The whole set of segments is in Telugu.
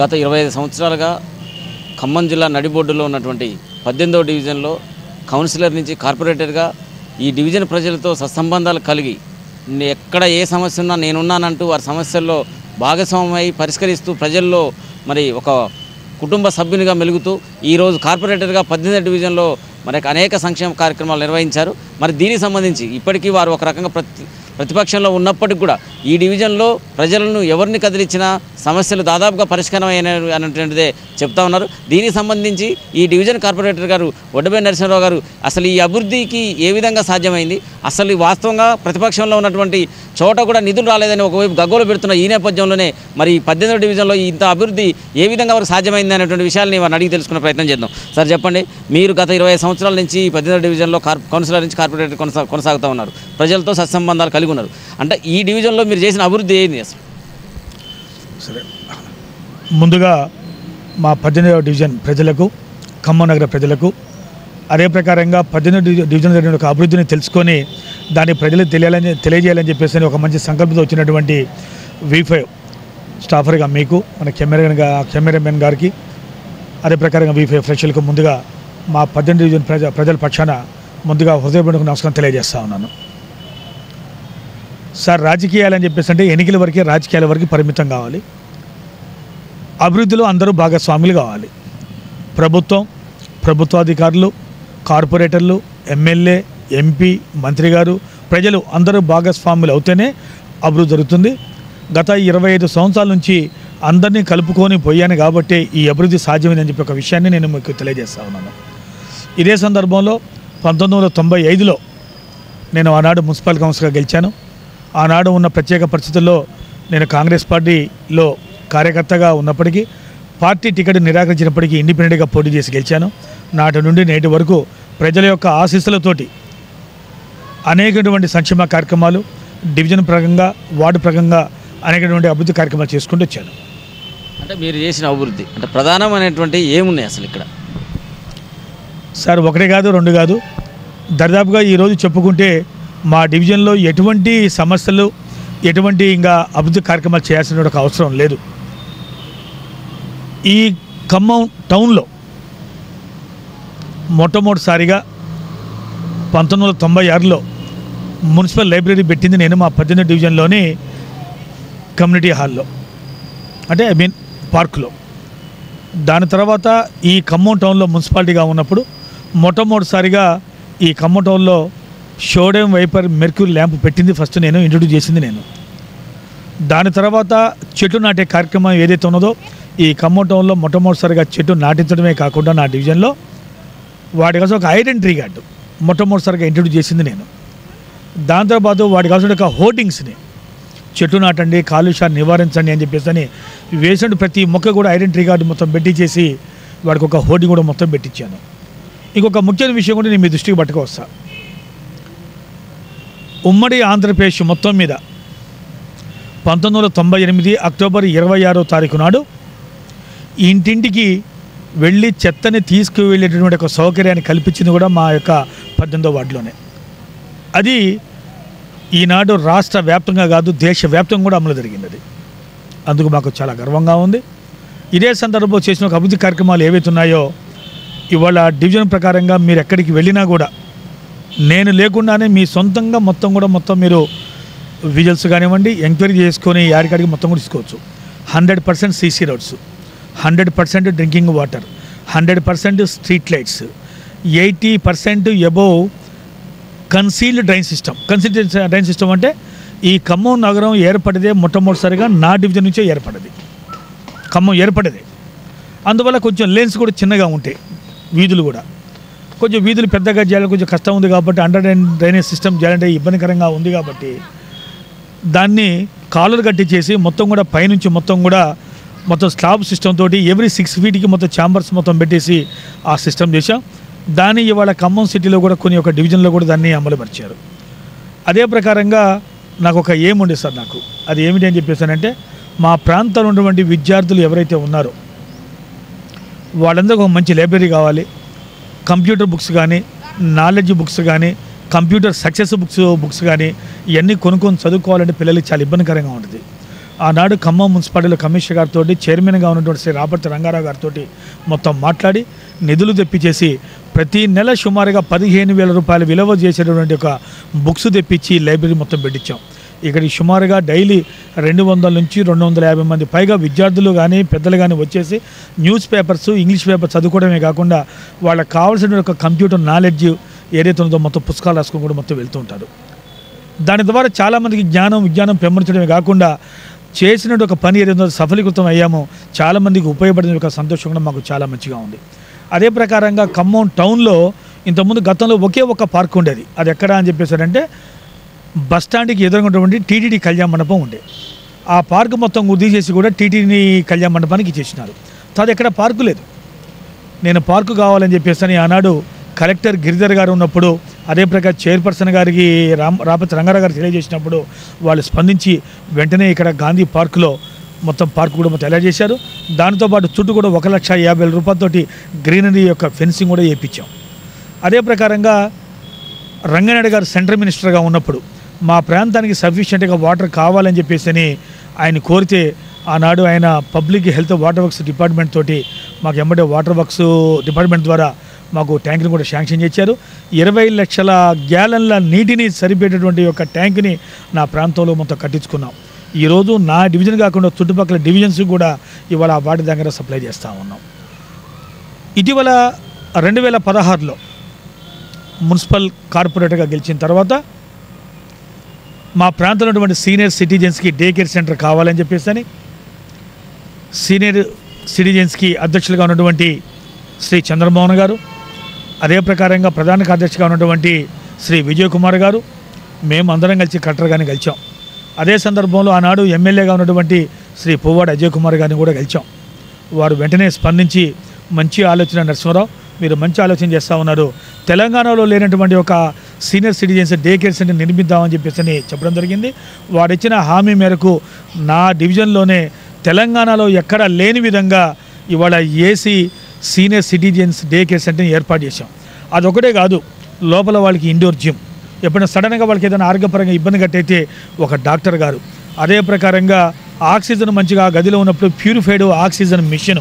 గత 25 సంవత్సరాలుగా ఖమ్మం జిల్లా నడిబొడ్డులో ఉన్నటువంటి 18వ డివిజన్లో కౌన్సిలర్ నుంచి కార్పొరేటర్గా ఈ డివిజన్ ప్రజలతో సత్సంబంధాలు కలిగి ఎక్కడ ఏ సమస్య ఉన్నా నేనున్నానంటూ వారి సమస్యల్లో భాగస్వామ్యమై పరిష్కరిస్తూ ప్రజల్లో మరి ఒక కుటుంబ సభ్యునిగా మెలుగుతూ ఈరోజు కార్పొరేటర్గా 18వ డివిజన్లో మరి అనేక సంక్షేమ కార్యక్రమాలు నిర్వహించారు. మరి దీనికి సంబంధించి ఇప్పటికీ వారు ఒక రకంగా ప్రతిపక్షంలో ఉన్నప్పటికీ కూడా ఈ డివిజన్లో ప్రజలను ఎవరిని కదిలించినా సమస్యలు దాదాపుగా పరిష్కారమైన అనేటువంటిదే చెప్తా ఉన్నారు. దీనికి సంబంధించి ఈ డివిజన్ కార్పొరేటర్ గారు వడ్డబేడి నరసింహారావు గారు అసలు ఈ అభివృద్ధికి ఏ విధంగా సాధ్యమైంది, అసలు వాస్తవంగా ప్రతిపక్షంలో ఉన్నటువంటి చోట కూడా నిధులు రాలేదని ఒకవైపు గగ్గోలు పెడుతున్న ఈ నేపథ్యంలోనే మరి 18వ డివిజన్లో ఇంత అభివృద్ధి ఏ విధంగా వారు సాధ్యమైంది అనేటువంటి విషయాలని వారిని అడిగి తెలుసుకునే ప్రయత్నం చేద్దాం. సార్ చెప్పండి, మీరు గత 25 సంవత్సరాల నుంచి 18వ డివిజన్లో కౌన్సిలర్ నుంచి కార్పొరేటర్ కొనసాగుతూ ఉన్నారు, ప్రజలతో సత్సంబంధాలు కలిగి ఉన్నారు. అంటే ఈ డివిజన్లో మీరు చేసిన అభివృద్ధి ఏంది అసలు? సరే, ముందుగా మా 18వ డివిజన్ ప్రజలకు, ఖమ్మం నగర ప్రజలకు, అదే ప్రకారంగా 18వ డివిజన్ జరిగిన ఒక అభివృద్ధిని తెలుసుకొని దాన్ని ప్రజలకు తెలియజేయాలని చెప్పేసి ఒక మంచి సంకల్పంతో వచ్చినటువంటి V5 స్టాఫర్గా మీకు, మన కెమెరామెన్ గారికి, అదే ప్రకారంగా V5 ఫ్రెషర్లకు ముందుగా మా 18వ డివిజన్ ప్రజల పక్షాన ముందుగా హృదయపూర్వక నమస్కారం తెలియజేస్తా ఉన్నాను. సార్, రాజకీయాలు అని చెప్పేసి అంటే ఎన్నికల వరకే, రాజకీయాల వరకు పరిమితం కావాలి. అభివృద్ధిలో అందరూ భాగస్వాములు కావాలి. ప్రభుత్వం, ప్రభుత్వాధికారులు, కార్పొరేటర్లు, ఎమ్మెల్యే, MP, మంత్రి గారు, ప్రజలు అందరూ భాగస్వాములు అవుతేనే అభివృద్ధి జరుగుతుంది. గత 25 సంవత్సరాల నుంచి అందరినీ కలుపుకొని పోయాను కాబట్టి ఈ అభివృద్ధి సాధ్యమేనని చెప్పి ఒక విషయాన్ని నేను మీకు తెలియజేస్తా ఉన్నాను. ఇదే సందర్భంలో 1995లో నేను ఆనాడు మున్సిపల్ కౌన్సిలర్గా గెలిచాను. ఆనాడు ఉన్న ప్రత్యేక పరిస్థితుల్లో నేను కాంగ్రెస్ పార్టీలో కార్యకర్తగా ఉన్నప్పటికీ పార్టీ టికెట్ నిరాకరించినప్పటికీ ఇండిపెండెంట్గా పోటీ చేసి గెలిచాను. నాటి నుండి నేటి వరకు ప్రజల యొక్క ఆశీస్సులతోటి అనేకటువంటి సంక్షేమ కార్యక్రమాలు డివిజన్ ప్రకంగా, వార్డు ప్రకంగా అనేకటువంటి అభివృద్ధి కార్యక్రమాలు చేసుకుంటూ వచ్చాను. అంటే మీరు చేసిన అభివృద్ధి అంటే ప్రధానమైనటువంటి ఏమున్నాయి అసలు ఇక్కడ? సార్, ఒకటి కాదు, రెండు కాదు, దరిదాపుగా ఈరోజు చెప్పుకుంటే మా డివిజన్లో ఎటువంటి సమస్యలు, ఎటువంటి ఇంకా అభివృద్ధి కార్యక్రమాలు చేయాల్సిన ఒక అవసరం లేదు. ఈ ఖమ్మం టౌన్లో మొట్టమొదటిసారిగా 1996లో మున్సిపల్ లైబ్రరీ పెట్టింది నేను మా 18వ డివిజన్లోని కమ్యూనిటీ హాల్లో, అంటే పార్కులో. దాని తర్వాత ఈ ఖమ్మం టౌన్లో మున్సిపాలిటీగా ఉన్నప్పుడు మొట్టమొదటిసారిగా ఈ ఖమ్మం టౌన్లో షోడెం వైపర్ మెర్క్యూరీ ల్యాంప్ పెట్టింది ఫస్ట్ నేను, ఇంట్రొడ్యూస్ చేసింది నేను. దాని తర్వాత చెట్టు నాటే కార్యక్రమం ఏదైతే ఉన్నదో ఈ ఖమ్మం టౌన్లో మొట్టమొదటిసారిగా చెట్టు నాటించడమే కాకుండా నా డివిజన్లో వాటి కోసం ఒక ఐరన్ ట్రీ గార్డు మొట్టమొదటిసారిగా ఇంట్రొడ్యూస్ చేసింది నేను. దాంతోపాటు వాటి కోసం ఒక హోర్డింగ్స్ని చెట్టు నాటండి, కాలుష్యాన్ని నివారించండి అని చెప్పేసి అని వేసిన ప్రతి మొక్క కూడా ఐరన్ ట్రీ గార్డు మొత్తం పెట్టించేసి వాడికి ఒక హోర్డింగ్ కూడా మొత్తం పెట్టించాను. ఇంకొక ముఖ్యమైన విషయం కూడా నేను మీ దృష్టికి పట్టుకొస్తా. ఉమ్మడి ఆంధ్రప్రదేశ్ మొత్తం మీద 1998 అక్టోబర్ 26వ తారీఖు నాడు ఇంటింటికి వెళ్ళి చెత్తని తీసుకువెళ్ళేటటువంటి ఒక సౌకర్యాన్ని కల్పించింది కూడా మా యొక్క 18వ వార్డులోనే. అది ఈనాడు రాష్ట్ర వ్యాప్తంగా కాదు, దేశవ్యాప్తంగా కూడా అమలు జరిగింది. అది అందుకు మాకు చాలా గర్వంగా ఉంది. ఇదే సందర్భంలో చేసిన ఒక అభివృద్ధి కార్యక్రమాలు ఏవైతే ఉన్నాయో ఇవాళ డివిజన్ ప్రకారంగా మీరు ఎక్కడికి వెళ్ళినా కూడా నేను లేకుండానే మీ సొంతంగా మొత్తం మీరు విజువల్స్ కానివ్వండి, ఎంక్వైరీ చేసుకొని యాడికాడికి మొత్తం కూడా తీసుకోవచ్చు. 100% CC roads, 100% drinking water, 100% street lights, 80% above concealed drain system. Concealed drain system అంటే ఈ ఖమ్మం నగరం ఏర్పడితే మొట్టమొదటిసారిగా నా డివిజన్ నుంచే ఏర్పడింది, ఖమ్మం ఏర్పడేది. అందువల్ల కొంచెం లేన్స్ కూడా చిన్నగా ఉంటాయి, వీధులు కూడా కొంచెం వీధులు పెద్దగా చేయాలి, కొంచెం కష్టం ఉంది కాబట్టి అండర్ డ్రైనేజ్ సిస్టమ్ చేయాలంటే ఇబ్బందికరంగా ఉంది కాబట్టి దాన్ని కాలువలు కట్టించేసి మొత్తం కూడా పైనుంచి మొత్తం స్లాబ్ సిస్టమ్ తోటి ఎవ్రీ 6 feetకి మొత్తం ఛాంబర్స్ మొత్తం పెట్టేసి ఆ సిస్టమ్ చేశాం. దాన్ని ఇవాళ ఖమ్మం సిటీలో కూడా కొన్ని ఒక డివిజన్లో కూడా దాన్ని అమలుపరిచారు. అదే ప్రకారంగా నాకు ఒక ఏముండే సార్, నాకు అది ఏమిటి అని చెప్పేసానంటే మా ప్రాంతంలో ఉన్నటువంటి విద్యార్థులు ఎవరైతే ఉన్నారో వాళ్ళందరూ ఒక మంచి లైబ్రరీ కావాలి. కంప్యూటర్ బుక్స్ కానీ, నాలెడ్జ్ బుక్స్ కానీ, కంప్యూటర్ సక్సెస్ బుక్స్ కానీ ఇవన్నీ కొనుక్కొని చదువుకోవాలంటే పిల్లలకి చాలా ఇబ్బందికరంగా ఉంటుంది. आनाडु खम्मम मुन्सिपालिटी कमिश्नर गारितो चैर्मन गा उन्नटुवंटि श्री राबर्ट रंगाराव गारितो मोत्तं माट्लाडि निधुलु तेप्पिचेसी ప్రతి నెల సుమారుగా 15000 రూపాయల విలువ చేసేటువంటి ఒక బుక్స్ తెప్పించి లైబ్రరీ మొత్తం పెట్టించాం. ఇక్కడ సుమారుగా డైలీ 200 నుంచి 250 మంది పైగా విద్యార్థులు గాని పెద్దలు గాని వచ్చేసి న్యూస్ పేపర్స్ ఇంగ్లీష్ పేపర్ చదువుకోవడమే కాకుండా వాళ్ళకి కావాల్సిన ఒక కంప్యూటర్ నాలెడ్జ్ ఏదైతే ఉందో మొత్తం పుస్తకాలు రాసుకొని కూడా మొత్తం వెళ్తూ ఉంటారు. దాని ద్వారా చాలా మందికి జ్ఞానం విజ్ఞానం పెంపొందించడమే కాకుండా చేసిన ఒక పని ఏదైతే సఫలీకృతం అయ్యామో చాలా మందికి ఉపయోగపడిన ఒక సంతోషం కూడా మాకు చాలా మంచిగా ఉంది. అదే ప్రకారంగా ఖమ్మం టౌన్లో ఇంతకుముందు గతంలో ఒకే ఒక పార్క్ ఉండేది. అది ఎక్కడ అని చెప్పేసారంటే బస్ స్టాండ్కి ఎదురుగా ఉన్నటువంటి టీటీడీ కళ్యాణ మండపం ఉండే ఆ పార్క్ మొత్తం ఉద్దేశించి కూడా టీటీడీ కళ్యాణ మండపానికి ఇచ్చేసినారు. అది ఎక్కడ పార్కు లేదు. నేను పార్కు కావాలని చెప్పేసి ఆనాడు కలెక్టర్ గిరిధర్ గారు ఉన్నప్పుడు అదే ప్రకారం చైర్పర్సన్ గారికి రాబర్ట్ రంగారావు గారు తెలియజేసినప్పుడు వాళ్ళు స్పందించి వెంటనే ఇక్కడ గాంధీ పార్కులో మొత్తం పార్క్ కూడా మొత్తం ఎలా చేశారు. దాంతో పాటు చుట్టూ కూడా 1,50,000 రూపాయలతోటి గ్రీనరీ యొక్క ఫెన్సింగ్ కూడా వేయించాం. అదే ప్రకారంగా రంగనాయుడు గారు సెంట్రల్ మినిస్టర్గా ఉన్నప్పుడు మా ప్రాంతానికి సఫిషియెంట్గా వాటర్ కావాలని చెప్పేసి ఆయన కోరితే ఆనాడు ఆయన public health water works department తోటి మాకు ఎమ్మడే వాటర్ వర్క్స్ డిపార్ట్మెంట్ ద్వారా మాకు ట్యాంక్ని కూడా శాంక్షన్ చేశారు. 20 లక్షల గ్యాలన్ల నీటిని సరిపెట్టేటువంటి యొక్క ట్యాంక్ని నా ప్రాంతంలో మొత్తం కట్టించుకున్నాం. ఈ రోజు నా డివిజన్ కాకుండా చుట్టుపక్కల డివిజన్స్ కూడా ఇవాళ వాటి దగ్గర సప్లై చేస్తూ ఉన్నాం. ఇటీవల 2016లో మున్సిపల్ కార్పొరేటర్గా గెలిచిన తర్వాత మా ప్రాంతంలో ఉన్నటువంటి సీనియర్ సిటిజన్స్కి డే కేర్ సెంటర్ కావాలని చెప్పేసి సీనియర్ సిటిజన్స్కి అధ్యక్షులుగా ఉన్నటువంటి శ్రీ చంద్రమోహన్ గారు, అదే ప్రకారంగా ప్రధాన కార్యదర్శిగా ఉన్నటువంటి శ్రీ విజయ్ కుమార్ గారు, మేము అందరం కలిసి కలెక్టర్ గారిని కలిసాం. అదే సందర్భంలో ఆనాడు ఎమ్మెల్యేగా ఉన్నటువంటి శ్రీ పువ్వాడ అజయ్ కుమార్ గారిని కూడా కలిసాం. వారు వెంటనే స్పందించి మంచి ఆలోచన నరసింహరావు, మీరు మంచి ఆలోచన చేస్తూ ఉన్నారు, తెలంగాణలో లేనటువంటి ఒక senior citizens day care centre నిర్మిద్దామని చెప్పేసి చెప్పడం జరిగింది. వారు ఇచ్చిన హామీ మేరకు నా డివిజన్లోనే తెలంగాణలో ఎక్కడ లేని విధంగా ఇవాళ AC senior citizens day care సెంటర్ని ఏర్పాటు చేశాం. అదొకటే కాదు, లోపల వాళ్ళకి ఇండోర్ జిమ్, ఎప్పుడైనా సడన్గా వాళ్ళకి ఏదైనా ఆరోగ్యపరంగా ఇబ్బంది కట్టయితే ఒక డాక్టర్ గారు, అదే ప్రకారంగా ఆక్సిజన్ మంచిగా గదిలో ఉన్నప్పుడు ప్యూరిఫైడ్ ఆక్సిజన్ మిషన్,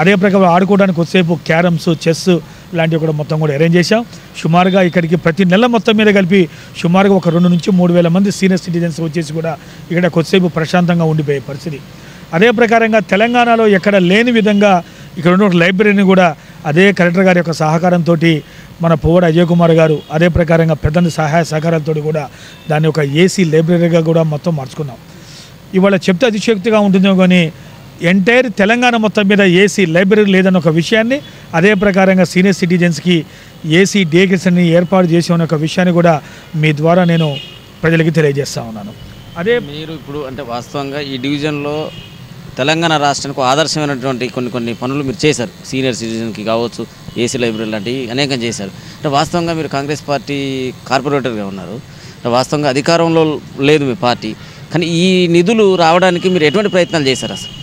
అదే ప్రకారం ఆడుకోవడానికి కొద్దిసేపు క్యారమ్స్ చెస్ లాంటివి కూడా మొత్తం కూడా అరేంజ్ చేశాం. సుమారుగా ఇక్కడికి ప్రతి నెల మొత్తం మీద కలిపి సుమారుగా 2 నుంచి 3,000 మంది సీనియర్ సిటిజన్స్ వచ్చేసి కూడా ఇక్కడ కొద్దిసేపు ప్రశాంతంగా ఉండిపోయే పరిస్థితి. అదే ప్రకారంగా తెలంగాణలో ఎక్కడ లేని విధంగా ఇక్కడ ఉన్న లైబ్రరీని కూడా అదే కలెక్టర్ గారి యొక్క సహకారంతో మన పువ్వాడ అజయ్ కుమార్ గారు, అదే ప్రకారంగా పెద్దని సహాయ సహకారాలతో కూడా దాన్ని ఒక ఏసీ లైబ్రరీగా కూడా మొత్తం మార్చుకున్నాం. ఇవాళ చెప్తే అతిశయోక్తిగా ఉంటుందో కానీ ఎంటైర్ తెలంగాణ మొత్తం మీద ఏసీ లైబ్రరీ లేదన్న ఒక విషయాన్ని, అదే ప్రకారంగా సీనియర్ సిటిజన్స్కి ఏసీ డే కేర్స్ని ఏర్పాటు చేసే ఒక విషయాన్ని కూడా మీ ద్వారా నేను ప్రజలకి తెలియజేస్తూ ఉన్నాను. అదే మీరు ఇప్పుడు అంటే వాస్తవంగా ఈ డివిజన్లో తెలంగాణ రాష్ట్రానికి ఆదర్శమైనటువంటి కొన్ని కొన్ని పనులు మీరు చేశారు. సీనియర్ సిటిజన్కి కావచ్చు, ఏసీ లైబ్రరీ లాంటివి అనేకం చేశారు. అంటే వాస్తవంగా మీరు కాంగ్రెస్ పార్టీ కార్పొరేటర్గా ఉన్నారు, అంటే వాస్తవంగా అధికారంలో లేదు మీ పార్టీ, కానీ ఈ నిధులు రావడానికి మీరు ఎటువంటి ప్రయత్నాలు చేశారు అసలు?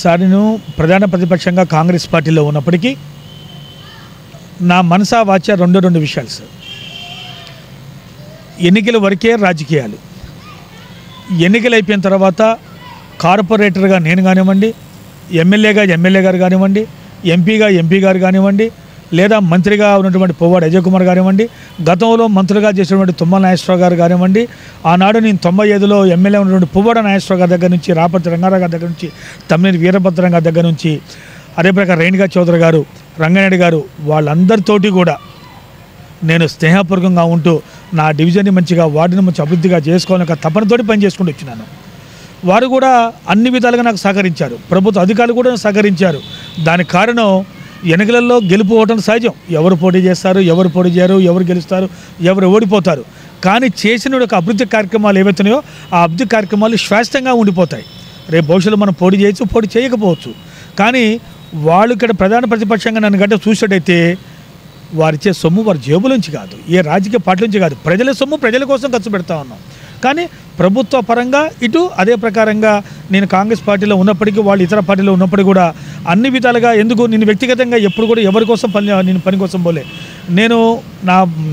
సార్, నేను ప్రధాన ప్రతిపక్షంగా కాంగ్రెస్ పార్టీలో ఉన్నప్పటికీ నా మనసా వాచ రెండు విషయాలు సార్. ఎన్నికల వరకే రాజకీయాలు, ఎన్నికలు అయిపోయిన తర్వాత కార్పొరేటర్గా నేను కానివ్వండి, ఎమ్మెల్యేగా ఎమ్మెల్యే గారు కానివ్వండి, ఎంపీగా ఎంపీ గారు కానివ్వండి, లేదా మంత్రిగా ఉన్నటువంటి పువ్వాడ అజయ్ కుమార్ కానివ్వండి, గతంలో మంత్రులుగా చేసినటువంటి తుమ్మల నాగేశ్వరరావు గారు కానివ్వండి, ఆనాడు నేను 95లో ఎమ్మెల్యే ఉన్నటువంటి పువ్వాడ నాగేశ్వరరావు గారి దగ్గర నుంచి, రాబర్ట్ రంగారావు గారి దగ్గర నుంచి, తమ్మినేని వీరభద్రం గారి దగ్గర నుంచి, అదే ప్రకారం రేణుకా చౌదరి గారు, రంగనాయుడు గారు, వాళ్ళందరితోటి కూడా నేను స్నేహపూర్వకంగా ఉంటూ నా డివిజన్ని మంచిగా వార్డుని మంచి అభివృద్ధిగా చేసుకోవాలని తపనతోటి పనిచేసుకుంటూ వచ్చినాను. వారు కూడా అన్ని విధాలుగా నాకు సహకరించారు, ప్రభుత్వ అధికారులు కూడా సహకరించారు. దానికి కారణం ఎన్నికలలో గెలుపు ఓటం సహజం, ఎవరు పోటీ చేస్తారు, ఎవరు పోటీ చేయరు, ఎవరు గెలుస్తారు, ఎవరు ఓడిపోతారు. కానీ చేసిన ఒక అభివృద్ధి కార్యక్రమాలు ఏవైతున్నాయో ఆ అభివృద్ధి కార్యక్రమాలు శాశ్వతంగా ఉండిపోతాయి. రేపు భవిష్యత్తులో మనం పోటీ చేయొచ్చు, పోటీ చేయకపోవచ్చు, కానీ వాళ్ళు ఇక్కడ ప్రధాన ప్రతిపక్షంగా నన్ను గట్ట చూసినట్టయితే వారిచ్చే సొమ్ము వారి జేబులోంచి కాదు, ఏ రాజకీయ పార్టీ నుంచి కాదు, ప్రజల సొమ్ము ప్రజల కోసం ఖర్చు పెడతా ఉన్నాం. కానీ ప్రభుత్వ పరంగా ఇటు అదే ప్రకారంగా నేను కాంగ్రెస్ పార్టీలో ఉన్నప్పటికీ వాళ్ళు ఇతర పార్టీలో ఉన్నప్పటికీ కూడా అన్ని విధాలుగా ఎందుకు నేను వ్యక్తిగతంగా ఎప్పుడు కూడా ఎవరి కోసం పని కోసం పోలే. నేను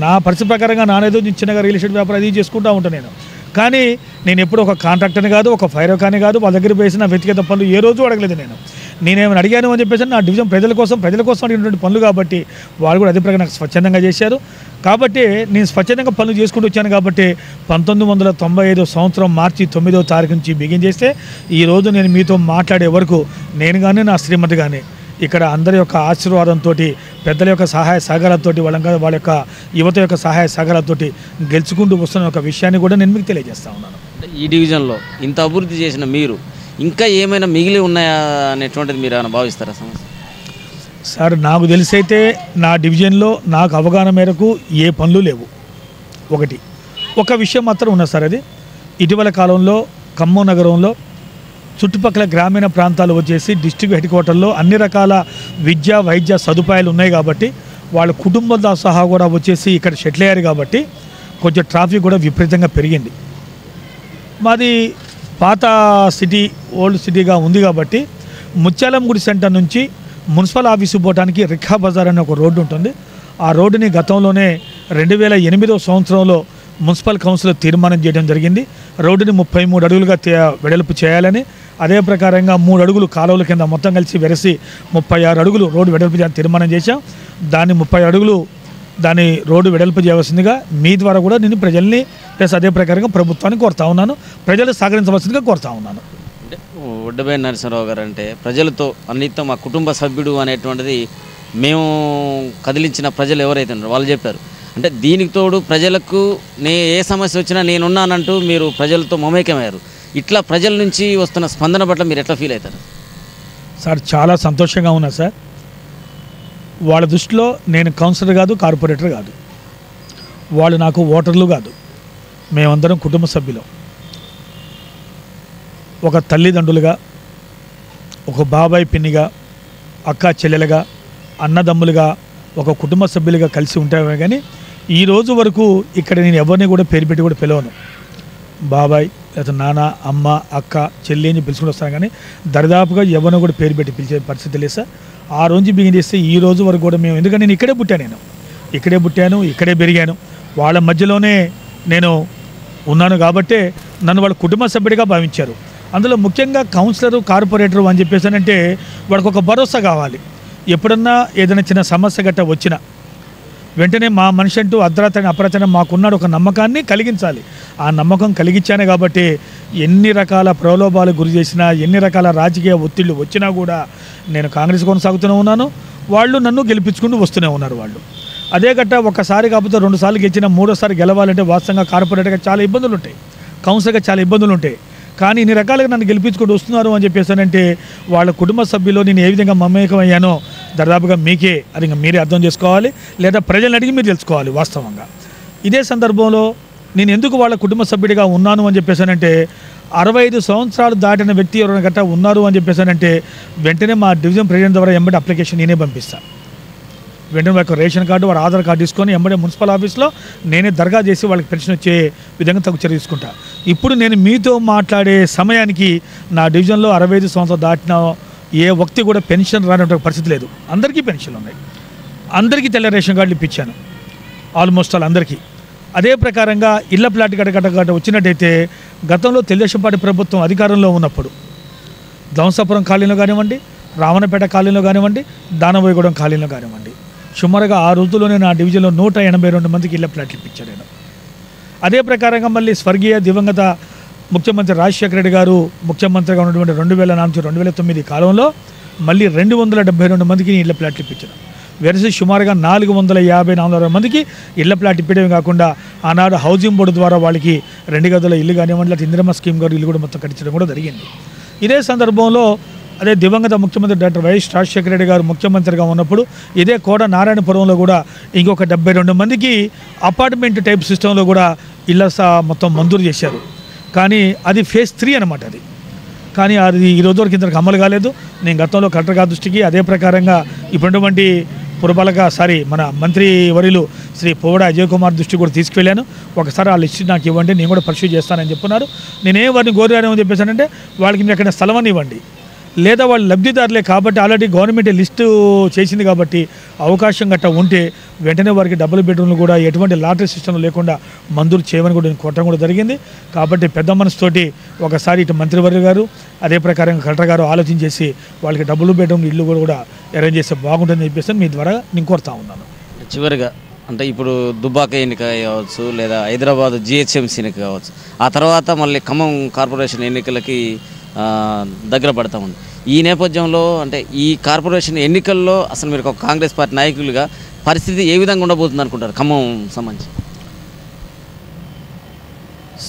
నా పరిస్థితి ప్రకారంగా నానేదో చిన్నగా రియల్ ఎస్టేట్ వ్యాపారం అది చేసుకుంటూ ఉంటాను. నేను కానీ నేను ఎప్పుడు ఒక కాంట్రాక్టర్ని కాదు, ఒక ఫైరో కానీ కాదు, వాళ్ళ దగ్గర వేసిన వెతికే పనులు ఏ రోజు అడగలేదు. నేనేమైనా అడిగాను అని చెప్పేసి నా డివిజన్ ప్రజల కోసం అడిగినటువంటి పనులు కాబట్టి వాళ్ళు కూడా అదే ప్రకారం నాకు స్వచ్ఛందంగా చేశారు. కాబట్టి నేను స్వచ్ఛందంగా పనులు చేసుకుంటూ వచ్చాను. కాబట్టి 1995 సంవత్సరం మార్చి 9వ తారీఖు నుంచి బిగిన్ చేస్తే ఈరోజు నేను మీతో మాట్లాడే వరకు నేను కానీ నా శ్రీమతి కానీ ఇక్కడ అందరి యొక్క ఆశీర్వాదంతో, పెద్దల యొక్క సహాయ సహకారాలతో, వాళ్ళ యొక్క యువత యొక్క సహాయ సహకారాలతో గెలుచుకుంటూ వస్తున్న ఒక విషయాన్ని కూడా నేను మీకు తెలియజేస్తా ఉన్నాను. ఈ డివిజన్లో ఇంత అభివృద్ధి చేసిన మీరు ఇంకా ఏమైనా మిగిలి ఉన్నాయా అనేటువంటిది మీరు ఏమైనా భావిస్తారా? సమస్య సార్, నాకు తెలిసైతే నా డివిజన్లో నాకు అవగాహన మేరకు ఏ పనులు లేవు. ఒక విషయం మాత్రం ఉన్నది సార్, అది ఇటీవల కాలంలో ఖమ్మం నగరంలో చుట్టుపక్కల గ్రామీణ ప్రాంతాలు వచ్చేసి డిస్ట్రిక్ట్ హెడ్ క్వార్టర్లో అన్ని రకాల విద్య వైద్య సదుపాయాలు ఉన్నాయి కాబట్టి వాళ్ళ కుటుంబంతో సహా కూడా వచ్చేసి ఇక్కడ సెటిల్ అయ్యారు. కాబట్టి కొంచెం ట్రాఫిక్ కూడా విపరీతంగా పెరిగింది. మాది పాత సిటీ, ఓల్డ్ సిటీగా ఉంది కాబట్టి ముత్యాలంగుడి సెంటర్ నుంచి మున్సిపల్ ఆఫీసు పోవడానికి రిఖా బజార్ అనే ఒక రోడ్డు ఉంటుంది. ఆ రోడ్డుని గతంలోనే 2008వ సంవత్సరంలో మున్సిపల్ కౌన్సిల్ తీర్మానం చేయడం జరిగింది. రోడ్డుని 33 అడుగులుగా వెడల్పు చేయాలని, అదే ప్రకారంగా 3 అడుగులు కాలువల కింద మొత్తం కలిసి వెరసి 36 అడుగులు రోడ్డు వెడల్పు చేయాలని తీర్మానం చేశాం. దాన్ని 30 అడుగులు దాన్ని రోడ్డు వెడల్పు చేయవలసిందిగా మీ ద్వారా కూడా నేను ప్రజల్ని ప్లస్ అదే ప్రకారంగా ప్రభుత్వాన్ని కోరుతా ఉన్నాను, ప్రజలు సహకరించవలసిందిగా కోరుతా ఉన్నాను. అంటే వడ్డబే నరసింహరావు గారు అంటే ప్రజలతో అన్నిటితో మా కుటుంబ సభ్యుడు అనేటువంటిది మేము కదిలించిన ప్రజలు ఎవరైతే ఉన్నారో వాళ్ళు చెప్పారు. అంటే దీనికి తోడు ప్రజలకు ఏ సమస్య వచ్చినా నేనున్నానంటూ మీరు ప్రజలతో మమేకమయ్యారు. ఇట్లా ప్రజల నుంచి వస్తున్న స్పందన పట్ల మీరు ఎట్లా ఫీల్ అవుతారు? సార్, చాలా సంతోషంగా ఉన్నా సార్. వాళ్ళ దృష్టిలో నేను కౌన్సిలర్ కాదు, కార్పొరేటర్ కాదు, వాళ్ళు నాకు ఓటర్లు కాదు, మేమందరం కుటుంబ సభ్యులం. ఒక తల్లిదండ్రులుగా, ఒక బాబాయ్ పిన్నిగా, అక్క చెల్లెలుగా, అన్నదమ్ములుగా, ఒక కుటుంబ సభ్యులుగా కలిసి ఉంటామే. కానీ ఈరోజు వరకు ఇక్కడ నేను ఎవరిని కూడా పేరు పెట్టి కూడా పిలవను. బాబాయ్ లేదా నాన్న, అమ్మ, అక్క, చెల్లి అని పిలుచుకుని వస్తాను. కానీ దరిదాపుగా ఎవరిని కూడా పేరు పెట్టి పిలిచే పరిస్థితి లేదు సార్. ఆ రోజు బిగిన్ చేస్తే ఈ రోజు వరకు కూడా మేము, ఎందుకంటే నేను ఇక్కడే పుట్టాను, ఇక్కడే పెరిగాను, వాళ్ళ మధ్యలోనే నేను ఉన్నాను కాబట్టి నన్ను వాళ్ళ కుటుంబ సభ్యుడిగా భావించారు. అందులో ముఖ్యంగా కౌన్సిలరు, కార్పొరేటరు అని చెప్పేసానంటే వాళ్ళకు ఒక భరోసా కావాలి. ఎప్పుడన్నా ఏదైనా చిన్న సమస్య గట్ట వచ్చినా వెంటనే మా మనిషి అంటూ అర్ధరాత్రి అపరాత్రి మాకున్నాడు ఒక నమ్మకాన్ని కలిగించాలి. ఆ నమ్మకం కలిగించానే కాబట్టి ఎన్ని రకాల ప్రలోభాలు గురి చేసినా, ఎన్ని రకాల రాజకీయ ఒత్తిళ్లు వచ్చినా కూడా నేను కాంగ్రెస్ కొనసాగుతూనే ఉన్నాను, వాళ్ళు నన్ను గెలిపించుకుంటూ వస్తూనే ఉన్నారు. వాళ్ళు అదే గట్ట ఒకసారి కాకపోతే 2 సార్లు గెలిచినా 3వ సారి గెలవాలంటే వాస్తవంగా కార్పొరేటర్గా చాలా ఇబ్బందులు ఉంటాయి, కౌన్సిలర్గా చాలా ఇబ్బందులు ఉంటాయి. కానీ ఇన్ని రకాలుగా నన్ను గెలిపించుకుంటూ వస్తున్నారు అని చెప్పేసానంటే వాళ్ళ కుటుంబ సభ్యులు నేను ఏ విధంగా మమేకమయ్యానో దాదాపుగా మీకే, అది ఇంకా మీరే అర్థం చేసుకోవాలి, లేదా ప్రజలను అడిగి మీరు తెలుసుకోవాలి వాస్తవంగా. ఇదే సందర్భంలో నేను ఎందుకు వాళ్ళ కుటుంబ సభ్యుడిగా ఉన్నాను అని చెప్పేసానంటే 65 సంవత్సరాలు దాటిన వ్యక్తి ఎవరైనా గట్టా ఉన్నారు అని చెప్పేసానంటే వెంటనే మా డివిజన్ ప్రెసిడెంట్ ద్వారా ఎంబడి అప్లికేషన్ నేనే పంపిస్తాను. వెంటనే వాళ్ళ రేషన్ కార్డు, వాళ్ళ ఆధార్ కార్డు తీసుకొని ఎంబడే మున్సిపల్ ఆఫీస్లో నేనే దర్గా చేసి వాళ్ళకి పెన్షన్ వచ్చే విధంగా తగు చర్య తీసుకుంటాను. ఇప్పుడు నేను మీతో మాట్లాడే సమయానికి నా డివిజన్లో 65 సంవత్సరాలు దాటిన ఏ వ్యక్తి కూడా పెన్షన్ రాని పరిస్థితి లేదు. అందరికీ పెన్షన్లు ఉన్నాయి, అందరికీ తెల్ల రేషన్ కార్డులు ఇప్పించాను, ఆల్మోస్ట్ ఆల్ అందరికీ. అదే ప్రకారంగా ఇళ్ల ప్లాట్ గడగడ వచ్చినట్టయితే గతంలో తెలుగుదేశం పార్టీ ప్రభుత్వం అధికారంలో ఉన్నప్పుడు ధ్వంసాపురం కాలనీలో కానివ్వండి, రావణపేట కాలనీలో కానివ్వండి, దానబోయగూడెం కాలనీలో కానివ్వండి, సుమారుగా ఆ రోజుల్లోనే నా డివిజన్లో 182 మందికి ఇళ్ల ప్లాట్లు ఇప్పించాను నేను. అదే ప్రకారంగా మళ్ళీ స్వర్గీయ దివంగత ముఖ్యమంత్రి రాజశేఖర రెడ్డి గారు ముఖ్యమంత్రిగా ఉన్నటువంటి 2004 నుంచి 2009 కాలంలో మళ్ళీ 272 మందికి ఇళ్ల ప్లాట్లు ఇప్పించాను. వెరసి సుమారుగా 454 మందికి ఇళ్ల ప్లాట్ ఇప్పించడం కాకుండా ఆనాడు హౌసింగ్ బోర్డు ద్వారా వాళ్ళకి 2 గదుల ఇల్లు కానివ్వండి, ఇందిరమ్మ స్కీమ్ గారు ఇల్లు కూడా మొత్తం కట్టించడం కూడా జరిగింది. ఇదే సందర్భంలో అదే దివంగత ముఖ్యమంత్రి డాక్టర్ వైఎస్ రాజశేఖర రెడ్డి గారు ముఖ్యమంత్రిగా ఉన్నప్పుడు ఇదే కోట నారాయణపురంలో కూడా ఇంకొక 72 మందికి అపార్ట్మెంట్ టైప్ సిస్టంలో కూడా ఇళ్ల మొత్తం మంజూరు చేశారు. కానీ అది ఫేజ్ 3 అనమాట. అది కానీ అది ఈ రోజు వరకు ఇంతకు అమలు కాలేదు. నేను గతంలో కలెక్టర్ గారి దృష్టికి, అదే ప్రకారంగా ఇప్పుడున్నటువంటి పురపాలక సారీ మన మంత్రి వర్యులు శ్రీ పోవడ అజయ్ కుమార్ దృష్టి కూడా తీసుకువెళ్ళాను. ఒకసారి ఆ లిస్ట్ నాకు ఇవ్వండి, నేను కూడా పరిశీలి చేస్తానని చెప్తున్నారు. నేనే వారిని కోరాను అని చెప్పేసానంటే వాళ్ళకి మీరు అక్కడ స్థలం అని ఇవ్వండి, లేదా వాళ్ళ లబ్ధిదారులే కాబట్టి ఆల్రెడీ గవర్నమెంట్ లిస్టు చేసింది కాబట్టి అవకాశం గట్ట ఉంటే వెంటనే వారికి డబుల్ బెడ్రూమ్లు కూడా ఎటువంటి లాటరీ సిస్టమ్ లేకుండా మంజూరు చేయమని కూడా నేను కోరడం కూడా జరిగింది. కాబట్టి పెద్ద మనసుతోటి ఒకసారి ఇటు మంత్రివర్గ గారు అదే ప్రకారం కలెక్టర్ గారు ఆలోచన చేసి వాళ్ళకి డబుల్ బెడ్రూమ్ ఇల్లు కూడా అరేంజ్ చేస్తే బాగుంటుందని చెప్పేసి మీ ద్వారా నేను కోరుతా ఉన్నాను. చివరిగా అంటే ఇప్పుడు దుబ్బాక ఎన్నిక కావచ్చు, లేదా హైదరాబాద్ జిహెచ్ఎంసీ ఎన్నిక కావచ్చు, ఆ తర్వాత మళ్ళీ ఖమ్మం కార్పొరేషన్ ఎన్నికలకి దగ్గర పడతా ఉంది. ఈ నేపథ్యంలో అంటే ఈ కార్పొరేషన్ ఎన్నికల్లో అసలు మీరు ఒక కాంగ్రెస్ పార్టీ నాయకులుగా పరిస్థితి ఏ విధంగా ఉండబోతుంది అనుకుంటారు ఖమ్మం సంబంధించి?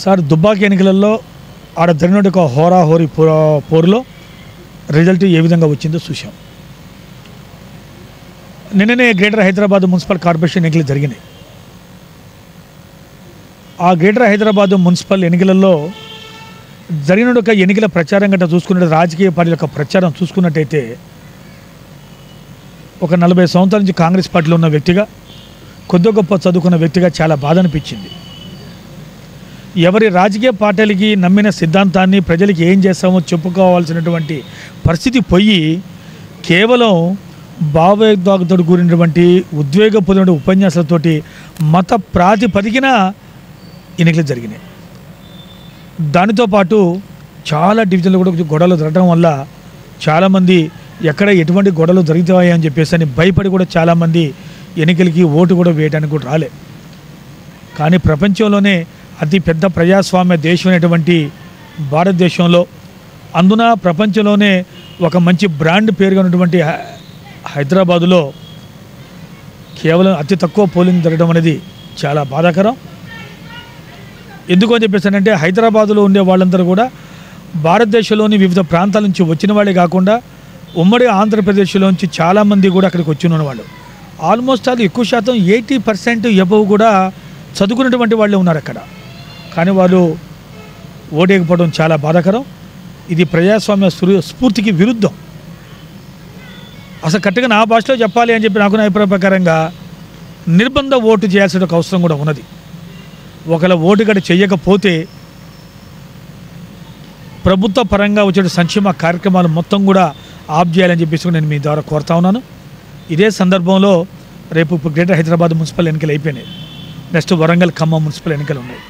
సార్, దుబ్బాక ఎన్నికలలో ఆడ జరిగినట్టు ఒక హోరాహోరీ పోరులో రిజల్ట్ ఏ విధంగా వచ్చిందో చూసాం. నిన్ననే గ్రేటర్ హైదరాబాద్ మున్సిపల్ కార్పొరేషన్ ఎన్నికలు జరిగినాయి. ఆ గ్రేటర్ హైదరాబాద్ మున్సిపల్ ఎన్నికలలో జరిగిన ఒక ఎన్నికల ప్రచారం గట్రా చూసుకున్నట్టు రాజకీయ పార్టీల యొక్క ప్రచారం చూసుకున్నట్టయితే ఒక 40 సంవత్సరాల నుంచి కాంగ్రెస్ పార్టీలో ఉన్న వ్యక్తిగా, కొద్ది గొప్ప చదువుకున్న వ్యక్తిగా చాలా బాధ అనిపించింది. ఎవరి రాజకీయ పార్టీలకి నమ్మిన సిద్ధాంతాన్ని ప్రజలకి ఏం చేస్తామో చెప్పుకోవాల్సినటువంటి పరిస్థితి పోయి కేవలం భావోద్వేగంతో కూడినటువంటి ఉద్వేగపూర్ణ ఉపన్యాసాలతోటి మత ప్రాతిపదికన ఎన్నికలు జరిగినాయి. దానితో పాటు చాలా డివిజన్లు కూడా గొడవలు జరగడం వల్ల చాలామంది ఎక్కడ ఎటువంటి గొడవలు జరుగుతాయి అని చెప్పేసి అని భయపడి కూడా చాలామంది ఎన్నికలకి ఓటు కూడా వేయడానికి కూడా రాలే. కానీ ప్రపంచంలోనే అతిపెద్ద ప్రజాస్వామ్య దేశం అనేటువంటి భారతదేశంలో అందున ప్రపంచంలోనే ఒక మంచి బ్రాండ్ పేరుగా ఉన్నటువంటి హైదరాబాదులో కేవలం అతి తక్కువ పోలింగ్ జరగడం అనేది చాలా బాధాకరం. ఎందుకు అని చెప్పేసానంటే హైదరాబాదులో ఉండే వాళ్ళందరూ కూడా భారతదేశంలోని వివిధ ప్రాంతాల నుంచి వచ్చిన వాళ్ళే కాకుండా ఉమ్మడి ఆంధ్రప్రదేశ్లోంచి చాలామంది కూడా అక్కడికి వచ్చిన వాళ్ళు ఆల్మోస్ట్ అది ఎక్కువ శాతం 80% ఎబవ్ కూడా చదువుకున్నటువంటి వాళ్ళే ఉన్నారు అక్కడ. కానీ వాళ్ళు ఓటేయకపోవడం చాలా బాధాకరం. ఇది ప్రజాస్వామ్య స్ఫూర్తికి విరుద్ధం. అసలు కరెక్ట్గా నా భాషలో చెప్పాలి అని చెప్పి నాకు అభిప్రాయ ప్రకారంగా నిర్బంధ ఓటు చేయాల్సిన అవసరం కూడా ఉన్నది. ఒకవేళ ఓటు గడ చేయకపోతే ప్రభుత్వ పరంగా వచ్చే సంక్షేమ కార్యక్రమాలు మొత్తం కూడా ఆప్ చేయాలని చెప్పేసి నేను మీ ద్వారా కోరుతా ఉన్నాను. ఇదే సందర్భంలో రేపు గ్రేటర్ హైదరాబాద్ మున్సిపల్ ఎన్నికలు అయిపోయినాయి. నెక్స్ట్ వరంగల్ ఖమ్మం మున్సిపల్ ఎన్నికలు ఉన్నాయి.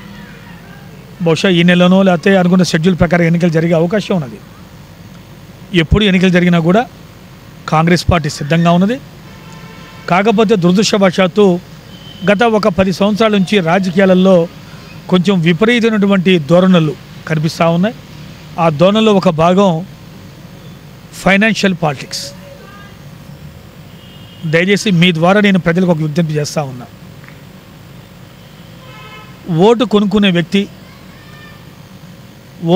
బహుశా ఈ నెలలోనో లేకపోతే అనుకున్న షెడ్యూల్ ప్రకారం ఎన్నికలు జరిగే అవకాశం ఉన్నది. ఎప్పుడు ఎన్నికలు జరిగినా కూడా కాంగ్రెస్ పార్టీ సిద్ధంగా ఉన్నది. కాకపోతే దురదృష్టవశాత్తు గత ఒక 10 సంవత్సరాల నుంచి రాజకీయాలలో కొంచెం విపరీతమైనటువంటి ధోరణులు కనిపిస్తూ ఉన్నాయి. ఆ ధోరణిలో ఒక భాగం ఫైనాన్షియల్ పాలిటిక్స్. దయచేసి మీ ద్వారా నేను ప్రజలకు ఒక విజ్ఞప్తి చేస్తూ ఉన్నా. ఓటు కొనుక్కునే వ్యక్తి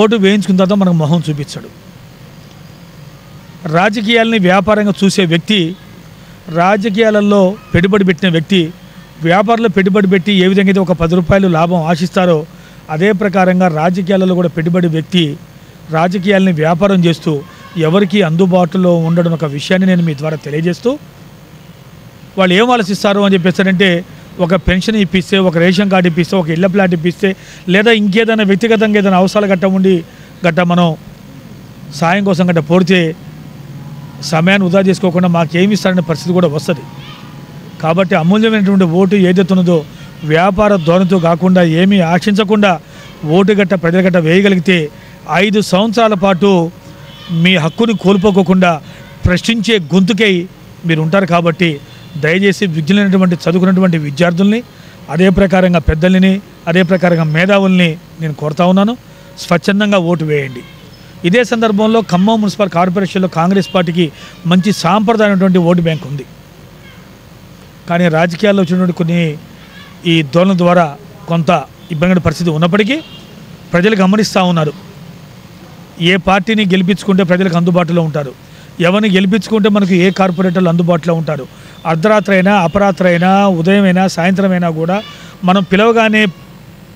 ఓటు వేయించుకున్న తర్వాత మనకు మొహం చూపించాడు. రాజకీయాలని వ్యాపారంగా చూసే వ్యక్తి, రాజకీయాలలో పెట్టుబడి పెట్టిన వ్యక్తి, వ్యాపారంలో పెట్టుబడి పెట్టి ఏ విధంగా అయితే ఒక 10 రూపాయలు లాభం ఆశిస్తారో అదే ప్రకారంగా రాజకీయాలలో కూడా పెట్టుబడి వ్యక్తి రాజకీయాలని వ్యాపారం చేస్తూ ఎవరికి అందుబాటులో ఉండడం ఒక విషయాన్ని నేను మీ ద్వారా తెలియజేస్తూ, వాళ్ళు ఏం ఆలోచిస్తారు అని చెప్పేస్తారంటే ఒక పెన్షన్ ఇప్పిస్తే, ఒక రేషన్ కార్డు ఇప్పిస్తే, ఒక ఇళ్ల ప్లాట్ ఇప్పిస్తే, లేదా ఇంకేదైనా వ్యక్తిగతంగా ఏదైనా అవసరాలు గట్ట ఉండి గట్ట మనం సాయం కోసం గట్ట పోడితే సమయాన్ని వృధా చేసుకోకుండా మాకేమి ఇస్తారనే పరిస్థితి కూడా వస్తుంది. కాబట్టి అమూల్యమైనటువంటి ఓటు ఏదైతే ఉన్నదో వ్యాపార ధోరణితో కాకుండా ఏమీ ఆశించకుండా ఓటు గట్ట ప్రజల గట్ట వేయగలిగితే 5 సంవత్సరాల పాటు మీ హక్కుని కోల్పోకుండా ప్రశ్నించే గొంతుకై మీరు ఉంటారు. కాబట్టి దయచేసి విజ్ఞులైనటువంటి చదువుకున్నటువంటి విద్యార్థుల్ని, అదే ప్రకారంగా పెద్దల్ని, అదే ప్రకారంగా మేధావుల్ని నేను కోరుతా ఉన్నాను, స్వచ్ఛందంగా ఓటు వేయండి. ఇదే సందర్భంలో ఖమ్మం మున్సిపల్ కార్పొరేషన్లో కాంగ్రెస్ పార్టీకి మంచి సాంప్రదాయమైనటువంటి ఓటు బ్యాంక్ ఉంది. కానీ రాజకీయాల్లో వచ్చినటువంటి కొన్ని ఈ ధోరణుల ద్వారా కొంత ఇబ్బంది పరిస్థితి ఉన్నప్పటికీ ప్రజలు గమనిస్తూ ఉన్నారు. ఏ పార్టీని గెలిపించుకుంటే ప్రజలకు అందుబాటులో ఉంటారు, ఎవరిని గెలిపించుకుంటే మనకు ఏ కార్పొరేటర్లు అందుబాటులో ఉంటారు, అర్ధరాత్రి అయినా అపరాత్రి అయినా ఉదయమైనా సాయంత్రం అయినా కూడా మనం పిలవగానే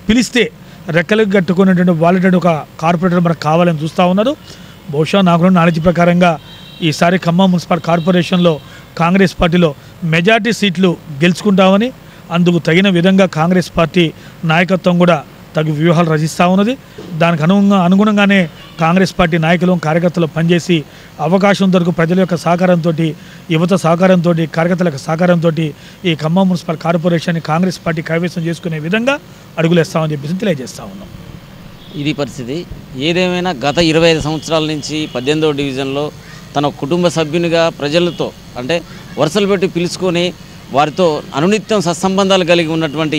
పిలిస్తే రెక్కలకు కట్టుకునేటువంటి వాళ్ళటువంటి ఒక కార్పొరేటర్ మనకు కావాలని చూస్తూ ఉన్నారు. బహుశా నాకు నాలెడ్జ్ ప్రకారంగా ఈసారి ఖమ్మం మున్సిపల్ కార్పొరేషన్లో కాంగ్రెస్ పార్టీలో మెజార్టీ సీట్లు గెలుచుకుంటామని, అందుకు తగిన విధంగా కాంగ్రెస్ పార్టీ నాయకత్వం కూడా తగు వ్యూహాలు రచిస్తా ఉన్నది. దానికి అనుగుణంగానే కాంగ్రెస్ పార్టీ నాయకులు కార్యకర్తలు పనిచేసి అవకాశం దొరకు ప్రజల యొక్క సహకారంతో యువత సహకారంతో కార్యకర్తల సహకారంతో ఈ Khammam municipal corporation Congress party కైవసం చేసుకునే విధంగా అడుగులేస్తామని చెప్పి తెలియజేస్తా ఉన్నాం. ఇది పరిస్థితి. ఏదేమైనా గత 25 సంవత్సరాల నుంచి 18వ డివిజన్లో తన కుటుంబ సభ్యునిగా ప్రజలతో అంటే వరుసలు పెట్టి పిలుచుకొని వారితో అనునిత్యం సత్సంబంధాలు కలిగి ఉన్నటువంటి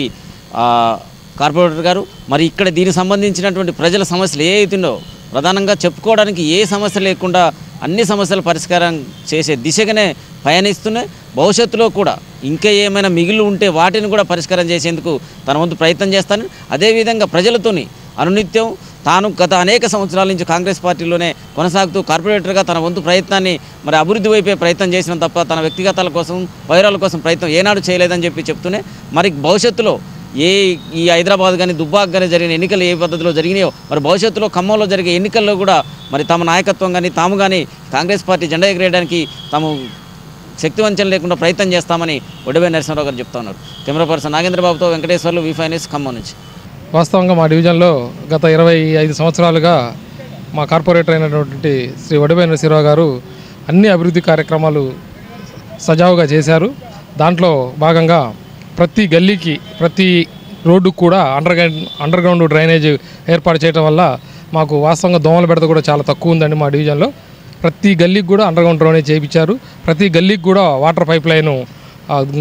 కార్పొరేటర్ గారు మరి ఇక్కడ దీనికి సంబంధించినటువంటి ప్రజల సమస్యలు ఏ అవుతుందో ప్రధానంగా చెప్పుకోవడానికి ఏ సమస్య లేకుండా అన్ని సమస్యల పరిష్కారం చేసే దిశగానే పయనిస్తున్నాయి. భవిష్యత్తులో కూడా ఇంకా ఏమైనా మిగిలి ఉంటే వాటిని కూడా పరిష్కారం చేసేందుకు తన వంతు ప్రయత్నం చేస్తాను. అదేవిధంగా ప్రజలతోని అనునిత్యం తాను గత అనేక సంవత్సరాల నుంచి కాంగ్రెస్ పార్టీలోనే కొనసాగుతూ కార్పొరేటర్గా తన వంతు ప్రయత్నాన్ని మరి అభివృద్ధి వైపే ప్రయత్నం చేసిన తప్ప తన వ్యక్తిగతాల కోసం వైరాల కోసం ప్రయత్నం ఏనాడు చేయలేదని చెప్పి చెప్తూనే మరి భవిష్యత్తులో ఈ హైదరాబాద్ కానీ దుబ్బాక కానీ జరిగిన ఎన్నికలు ఏ పద్ధతిలో జరిగినాయో మరి భవిష్యత్తులో ఖమ్మంలో జరిగే ఎన్నికల్లో కూడా మరి తమ నాయకత్వం కానీ తాము కానీ కాంగ్రెస్ పార్టీ జెండా ఎగరేయడానికి తాము శక్తివంచన లేకుండా ప్రయత్నం చేస్తామని ఒడవే నరసింహరావు గారు చెప్తా ఉన్నారు. కెమెరా పర్సన్ నాగేంద్రబాబుతో వెంకటేశ్వర్లు V5 News ఖమ్మం నుంచి. వాస్తవంగా మా డివిజన్లో గత 25 సంవత్సరాలుగా మా కార్పొరేటర్ అయినటువంటి శ్రీ వడవే నరసింహరావు గారు అన్ని అభివృద్ధి కార్యక్రమాలు సజావుగా చేశారు. దాంట్లో భాగంగా ప్రతి గల్లీకి ప్రతి రోడ్డుకు కూడా అండర్గ్రౌండ్ డ్రైనేజ్ ఏర్పాటు చేయడం వల్ల మాకు వాస్తవంగా దోమల బెడత కూడా చాలా తక్కువ ఉందండి. మా డివిజన్లో ప్రతి గల్లీకి కూడా అండర్గ్రౌండ్ డ్రైనేజ్ చేయించారు. ప్రతి గల్లీకి కూడా వాటర్ పైప్ లైను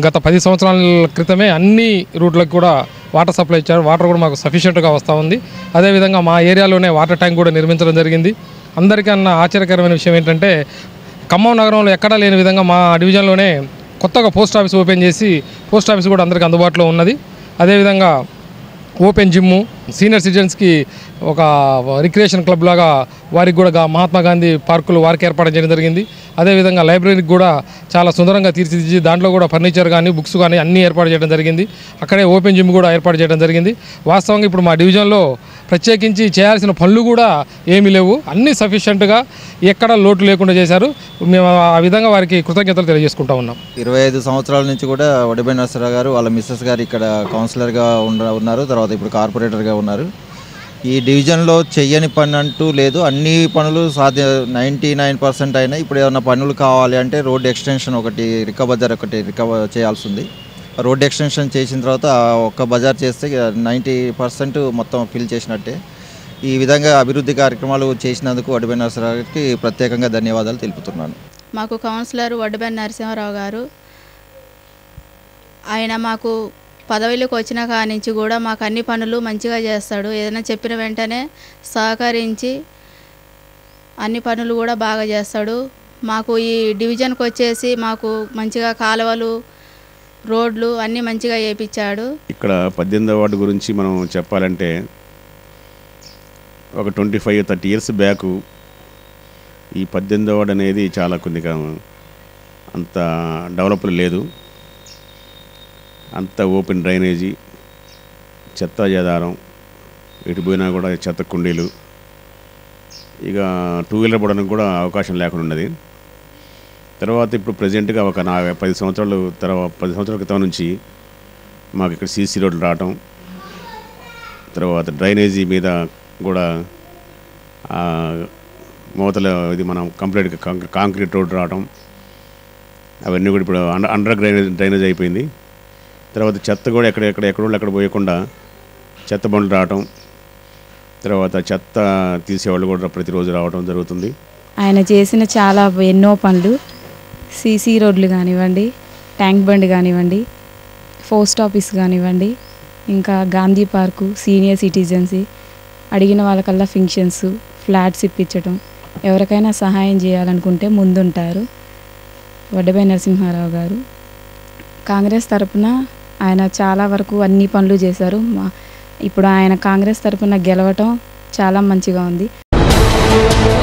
గత 10 సంవత్సరాల క్రితమే అన్ని రూట్లకు కూడా వాటర్ సప్లై ఇచ్చారు. వాటర్ కూడా మాకు సఫిషియెంట్గా వస్తూ ఉంది. అదేవిధంగా మా ఏరియాలోనే వాటర్ ట్యాంక్ కూడా నిర్మించడం జరిగింది. అందరికన్నా ఆశ్చర్యకరమైన విషయం ఏంటంటే ఖమ్మం నగరంలో ఎక్కడా లేని విధంగా మా డివిజన్లోనే కొత్తగా పోస్ట్ ఆఫీస్ ఓపెన్ చేసి పోస్ట్ ఆఫీస్ కూడా అందరికీ అందుబాటులో ఉన్నది. అదేవిధంగా ఓపెన్ జిమ్ము సీనియర్ సిటిజన్స్కి ఒక రిక్రియేషన్ క్లబ్ లాగా వారికి కూడా మహాత్మా గాంధీ పార్కులు వారికి ఏర్పాటు చేయడం జరిగింది. అదేవిధంగా లైబ్రరీకి కూడా చాలా సుందరంగా తీర్చిదిద్ది దాంట్లో కూడా ఫర్నిచర్ కానీ బుక్స్ కానీ అన్నీ ఏర్పాటు చేయడం జరిగింది. అక్కడే ఓపెన్ జిమ్ కూడా ఏర్పాటు చేయడం జరిగింది. వాస్తవంగా ఇప్పుడు మా డివిజన్లో ప్రత్యేకించి చేయాల్సిన పనులు కూడా ఏమీ లేవు. అన్నీ సఫిషియెంట్గా ఎక్కడ లోటు లేకుండా చేశారు. మేము ఆ విధంగా వారికి కృతజ్ఞతలు తెలియజేసుకుంటా ఉన్నాం. 25 సంవత్సరాల నుంచి కూడా వడవే నరసింహరావు గారు వాళ్ళ మిస్సెస్ గారు ఇక్కడ కౌన్సిలర్గా ఉన్నారు. తర్వాత ఇప్పుడు కార్పొరేటర్గా ఉన్నారు. ఈ డివిజన్లో చెయ్యని పని అంటూ లేదు. అన్ని పనులు 99% అయినా ఇప్పుడు ఏమైనా పనులు కావాలి అంటే రోడ్ ఎక్స్టెన్షన్ ఒకటి, రిక్క బజార్ ఒకటి రికవర్ చేయాల్సి ఉంది. రోడ్ ఎక్స్టెన్షన్ చేసిన తర్వాత ఒక్క బజార్ చేస్తే 90% మొత్తం ఫిల్ చేసినట్టే. ఈ విధంగా అభివృద్ధి కార్యక్రమాలు చేసినందుకు వడవే నరసింహరావు గారికి ప్రత్యేకంగా ధన్యవాదాలు తెలుపుతున్నాను. మాకు కౌన్సిలర్ వడవే నరసింహరావు గారు ఆయన మాకు పదవిలోకి వచ్చిన కానించి కూడా మాకు అన్ని పనులు మంచిగా చేస్తాడు. ఏదైనా చెప్పిన వెంటనే సహకరించి అన్ని పనులు కూడా బాగా చేస్తాడు. మాకు ఈ డివిజన్కి వచ్చేసి మాకు మంచిగా కాలువలు రోడ్లు అన్నీ మంచిగా వేయించాడు. ఇక్కడ 18వ వార్డు గురించి మనం చెప్పాలంటే ఒక 25-30 ఇయర్స్ బ్యాక్ ఈ 18వ వార్డు అనేది చాలా కొద్దిగా అంత డెవలప్ లేదు. అంతా ఓపెన్ డ్రైనేజీ, చెత్త జదారం, ఇటు పోయినా కూడా చెత్త కుండీలు, ఇక 2 వీలర్ పోవడానికి కూడా అవకాశం లేకుండా ఉన్నది. తర్వాత ఇప్పుడు ప్రజెంట్గా ఒక 10 సంవత్సరాల క్రితం నుంచి మాకు ఇక్కడ సీసీ రోడ్లు రావటం, తర్వాత డ్రైనేజీ మీద కూడా మూతల ఇది మనం కంప్లీట్ కాంక్రీట్ రోడ్డు రావటం, అవన్నీ కూడా ఇప్పుడు అండర్ డ్రైనేజ్ అయిపోయింది. తర్వాత చెత్త కూడా ఎక్కడ పోయకుండా చెత్త బండ్లు రావటం, తర్వాత చెత్త తీసేవాళ్ళు కూడా ప్రతిరోజు రావడం జరుగుతుంది. ఆయన చేసిన చాలా ఎన్నో పనులు, సీసీ రోడ్లు కానివ్వండి, ట్యాంక్ బండ్ కానివ్వండి, పోస్ట్ ఆఫీస్ కానివ్వండి, ఇంకా గాంధీ పార్కు, సీనియర్ సిటిజన్స్ అడిగిన వాళ్ళకల్లా ఫంక్షన్స్, ఫ్లాట్స్ ఇప్పించడం, ఎవరికైనా సహాయం చేయాలనుకుంటే ముందుంటారు వడవే నరసింహారావు గారు. కాంగ్రెస్ తరఫున ఆయన చాలా వరకు అన్ని పనులు చేశారు. ఇప్పుడు ఆయన కాంగ్రెస్ తరఫున గెలవటం చాలా మంచిగా ఉంది.